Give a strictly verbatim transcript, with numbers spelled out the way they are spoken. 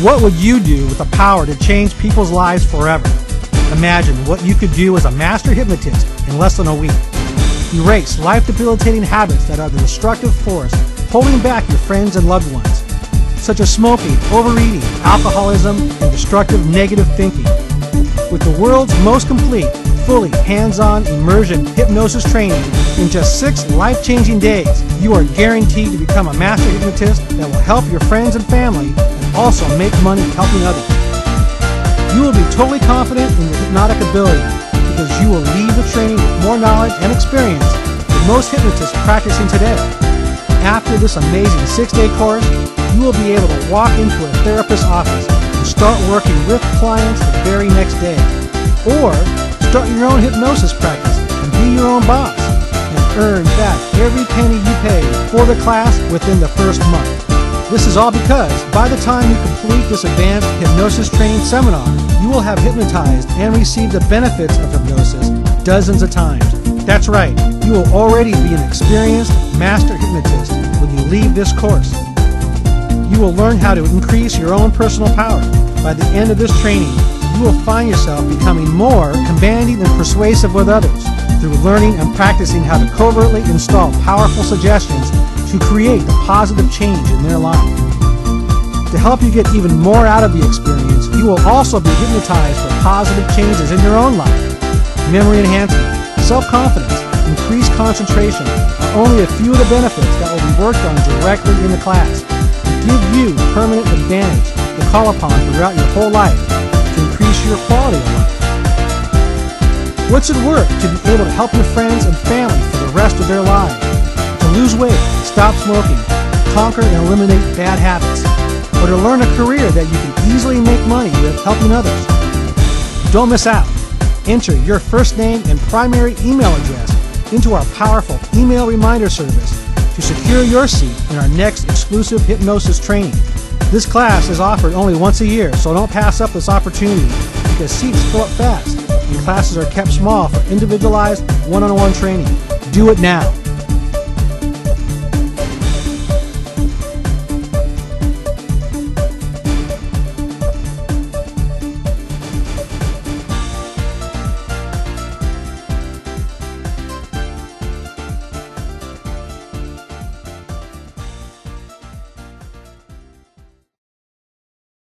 What would you do with the power to change people's lives forever? Imagine what you could do as a master hypnotist in less than a week. Erase life-debilitating habits that are the destructive force holding back your friends and loved ones, such as smoking, overeating, alcoholism, and destructive negative thinking. With the world's most complete, fully hands-on immersion hypnosis training in just six life-changing days, you are guaranteed to become a master hypnotist that will help your friends and family and also make money helping others. You will be totally confident in your hypnotic ability because you will leave the training with more knowledge and experience than most hypnotists practicing today. After this amazing six-day course, you will be able to walk into a therapist's office and start working with clients the very next day. Or start your own hypnosis practice and be your own boss and earn back every penny you pay for the class within the first month. This is all because by the time you complete this advanced hypnosis training seminar, you will have hypnotized and received the benefits of hypnosis dozens of times. That's right, you will already be an experienced master hypnotist when you leave this course. You will learn how to increase your own personal power. By the end of this training, you will find yourself becoming more commanding and persuasive with others through learning and practicing how to covertly install powerful suggestions to create the positive change in their life. To help you get even more out of the experience, you will also be hypnotized for positive changes in your own life. Memory enhancement, self-confidence, increased concentration are only a few of the benefits that will be worked on directly in the class to give you permanent advantage to call upon throughout your whole life to increase your quality of life. What's it worth to be able to help your friends and family for the rest of their lives? To lose weight, stop smoking, conquer and eliminate bad habits, or to learn a career that you can easily make money with helping others. Don't miss out. Enter your first name and primary email address into our powerful email reminder service to secure your seat in our next exclusive hypnosis training. This class is offered only once a year, so don't pass up this opportunity because seats fill up fast and classes are kept small for individualized one-on-one training. Do it now.